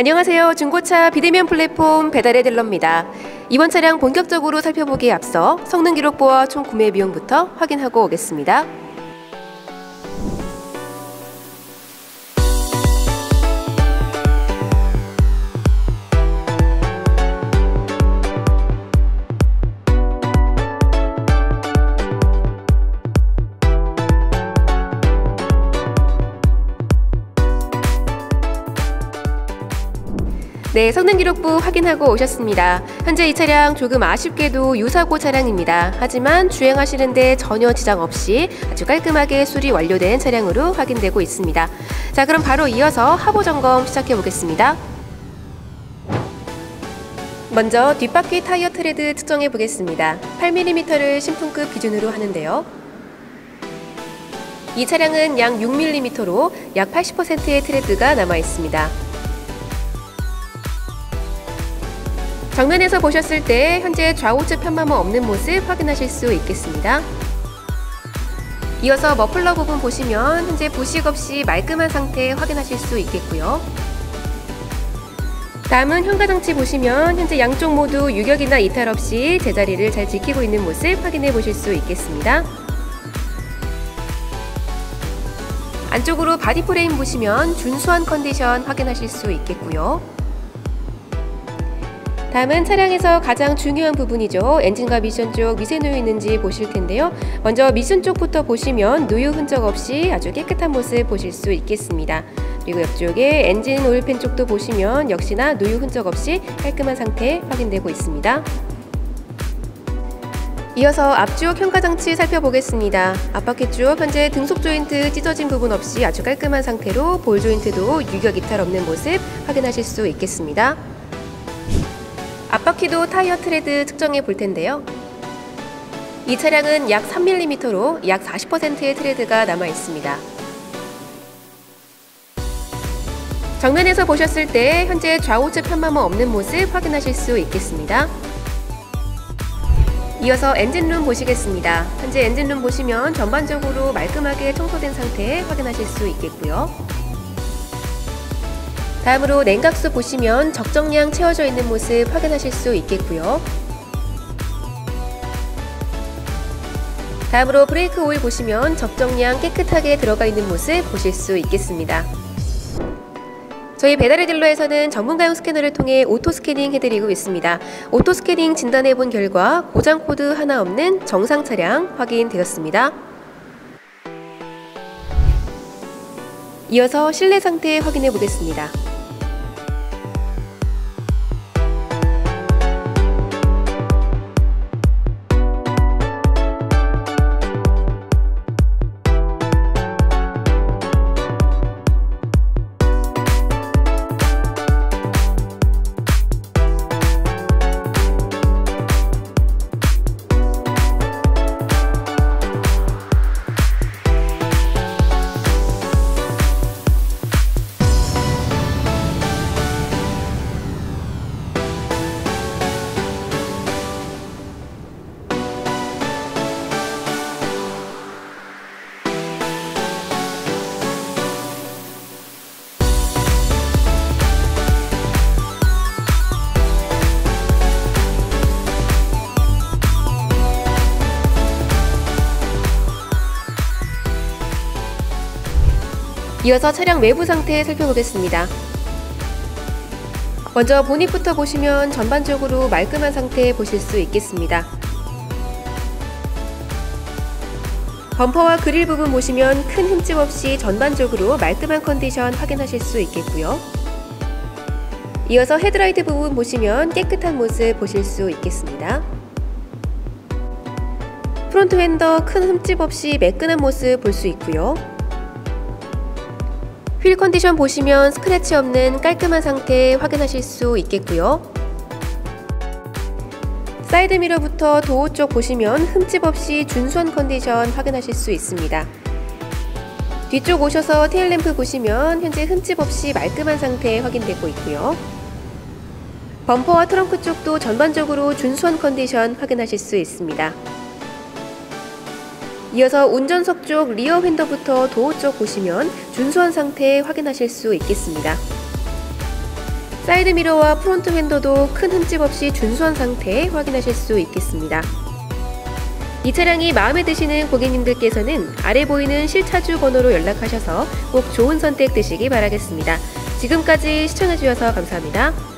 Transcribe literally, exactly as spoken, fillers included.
안녕하세요. 중고차 비대면 플랫폼 배달의 딜러입니다. 이번 차량 본격적으로 살펴보기에 앞서 성능 기록부와 총 구매 비용부터 확인하고 오겠습니다. 네, 성능 기록부 확인하고 오셨습니다. 현재 이 차량 조금 아쉽게도 유사고 차량입니다. 하지만 주행하시는데 전혀 지장 없이 아주 깔끔하게 수리 완료된 차량으로 확인되고 있습니다. 자, 그럼 바로 이어서 하부 점검 시작해 보겠습니다. 먼저 뒷바퀴 타이어 트레드 측정해 보겠습니다. 팔 밀리미터를 신품급 기준으로 하는데요. 이 차량은 약 육 밀리미터로 약 팔십 퍼센트의 트레드가 남아 있습니다. 정면에서 보셨을 때 현재 좌우측 편마모 없는 모습 확인하실 수 있겠습니다. 이어서 머플러 부분 보시면 현재 부식 없이 말끔한 상태 확인하실 수 있겠고요. 다음은 현가장치 보시면 현재 양쪽 모두 유격이나 이탈 없이 제자리를 잘 지키고 있는 모습 확인해 보실 수 있겠습니다. 안쪽으로 바디 프레임 보시면 준수한 컨디션 확인하실 수 있겠고요. 다음은 차량에서 가장 중요한 부분이죠. 엔진과 미션 쪽 미세 누유 있는지 보실 텐데요. 먼저 미션 쪽부터 보시면 누유 흔적 없이 아주 깨끗한 모습 보실 수 있겠습니다. 그리고 옆쪽에 엔진 오일팬 쪽도 보시면 역시나 누유 흔적 없이 깔끔한 상태 확인되고 있습니다. 이어서 앞쪽 현가장치 살펴보겠습니다. 앞바퀴 쪽 현재 등속 조인트 찢어진 부분 없이 아주 깔끔한 상태로 볼 조인트도 유격 이탈 없는 모습 확인하실 수 있겠습니다. 앞바퀴도 타이어 트레드 측정해 볼 텐데요. 이 차량은 약 삼 밀리미터로 약 사십 퍼센트의 트레드가 남아 있습니다. 정면에서 보셨을 때 현재 좌우측 편마모 없는 모습 확인하실 수 있겠습니다. 이어서 엔진룸 보시겠습니다. 현재 엔진룸 보시면 전반적으로 말끔하게 청소된 상태 확인하실 수 있겠고요. 다음으로 냉각수 보시면 적정량 채워져 있는 모습 확인하실 수 있겠고요. 다음으로 브레이크 오일 보시면 적정량 깨끗하게 들어가 있는 모습 보실 수 있겠습니다. 저희 배달의 딜러에서는 전문가용 스캐너를 통해 오토 스캐닝 해드리고 있습니다. 오토 스캐닝 진단해본 결과 고장 코드 하나 없는 정상 차량 확인되었습니다. 이어서 실내 상태 확인해 보겠습니다. 이어서 차량 외부 상태 살펴보겠습니다. 먼저 보닛부터 보시면 전반적으로 말끔한 상태 보실 수 있겠습니다. 범퍼와 그릴 부분 보시면 큰 흠집 없이 전반적으로 말끔한 컨디션 확인하실 수 있겠고요. 이어서 헤드라이트 부분 보시면 깨끗한 모습 보실 수 있겠습니다. 프론트 휀더 큰 흠집 없이 매끈한 모습 볼 수 있고요. 휠 컨디션 보시면 스크래치 없는 깔끔한 상태 확인하실 수 있겠고요. 사이드 미러부터 도어 쪽 보시면 흠집 없이 준수한 컨디션 확인하실 수 있습니다. 뒤쪽 오셔서 테일 램프 보시면 현재 흠집 없이 말끔한 상태 확인되고 있고요. 범퍼와 트렁크 쪽도 전반적으로 준수한 컨디션 확인하실 수 있습니다. 이어서 운전석 쪽 리어 휀더부터 도어 쪽 보시면 준수한 상태 확인하실 수 있겠습니다. 사이드 미러와 프론트 휀더도 큰 흠집 없이 준수한 상태에 확인하실 수 있겠습니다. 이 차량이 마음에 드시는 고객님들께서는 아래 보이는 실차주 번호로 연락하셔서 꼭 좋은 선택 되시기 바라겠습니다. 지금까지 시청해주셔서 감사합니다.